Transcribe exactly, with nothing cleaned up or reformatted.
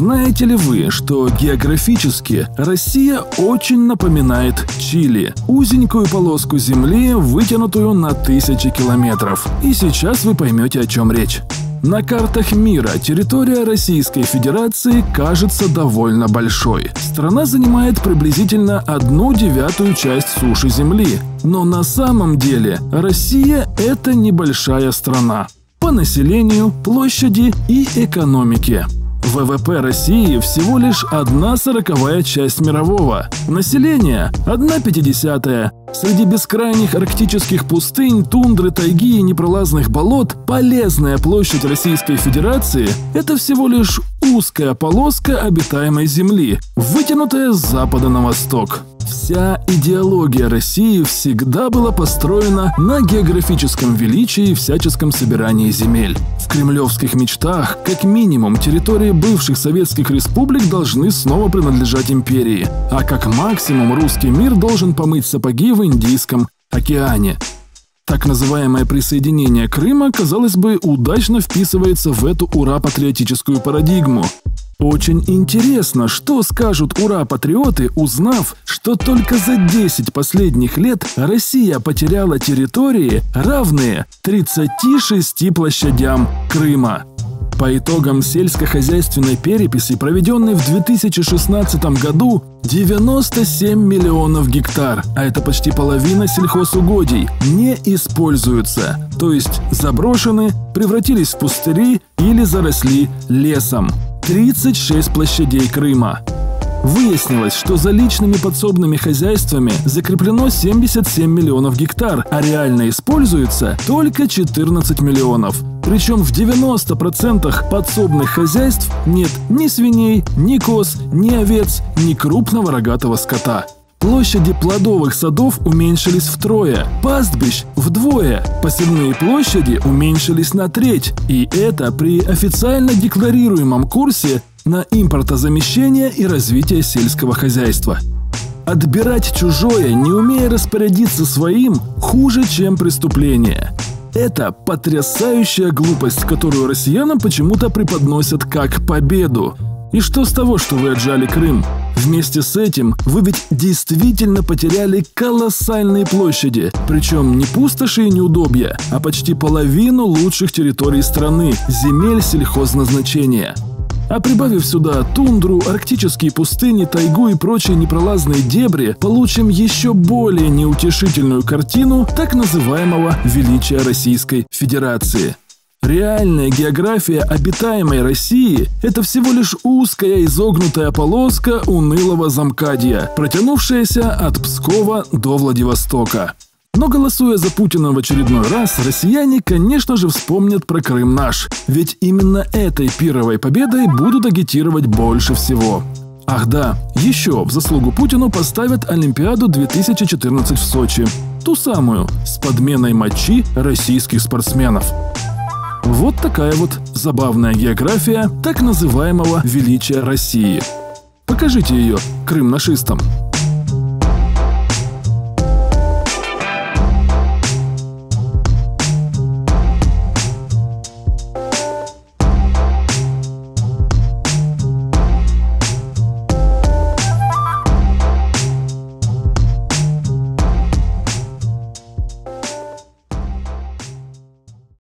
Знаете ли вы, что географически Россия очень напоминает Чили? Узенькую полоску земли, вытянутую на тысячи километров. И сейчас вы поймете, о чем речь. На картах мира территория Российской Федерации кажется довольно большой. Страна занимает приблизительно одну девятую часть суши Земли. Но на самом деле Россия – это небольшая страна. По населению, площади и экономике. ВВП России всего лишь одна сороковая часть мирового. Население – одна пятидесятая. Среди бескрайних арктических пустынь, тундры, тайги и непролазных болот полезная площадь Российской Федерации – это всего лишь узкая полоска обитаемой земли, вытянутая с запада на восток. Вся идеология России всегда была построена на географическом величии и всяческом собирании земель. В кремлевских мечтах, как минимум, территории бывших советских республик должны снова принадлежать империи, а как максимум русский мир должен помыть сапоги в Индийском океане. Так называемое присоединение Крыма, казалось бы, удачно вписывается в эту ура-патриотическую парадигму. Очень интересно, что скажут ура-патриоты, узнав, что только за десять последних лет Россия потеряла территории, равные тридцати шести площадям Крыма. По итогам сельскохозяйственной переписи, проведенной в две тысячи шестнадцатом году, девяносто семь миллионов гектар, а это почти половина сельхозугодий, не используются, то есть заброшены, превратились в пустыри или заросли лесом. тридцать шесть площадей Крыма. Выяснилось, что за личными подсобными хозяйствами закреплено семьдесят семь миллионов гектар, а реально используется только четырнадцать миллионов. Причем в девяноста процентах подсобных хозяйств нет ни свиней, ни коз, ни овец, ни крупного рогатого скота. Площади плодовых садов уменьшились втрое, пастбищ вдвое, посевные площади уменьшились на треть, и это при официально декларируемом курсе на импортозамещение и развитие сельского хозяйства. Отбирать чужое, не умея распорядиться своим, хуже, чем преступление. Это потрясающая глупость, которую россиянам почему-то преподносят как победу. И что с того, что вы отжали Крым? Вместе с этим вы ведь действительно потеряли колоссальные площади, причем не пустоши и неудобья, а почти половину лучших территорий страны, земель сельхозназначения. А прибавив сюда тундру, арктические пустыни, тайгу и прочие непролазные дебри, получим еще более неутешительную картину так называемого величия Российской Федерации. Реальная география обитаемой России – это всего лишь узкая изогнутая полоска унылого замкадья, протянувшаяся от Пскова до Владивостока. Но голосуя за Путина в очередной раз, россияне, конечно же, вспомнят про Крым наш, ведь именно этой пировой победой будут агитировать больше всего. Ах да, еще в заслугу Путину поставят Олимпиаду две тысячи четырнадцать в Сочи, ту самую, с подменой мочи российских спортсменов. Вот такая вот забавная география так называемого величия России. Покажите ее крымнашистам.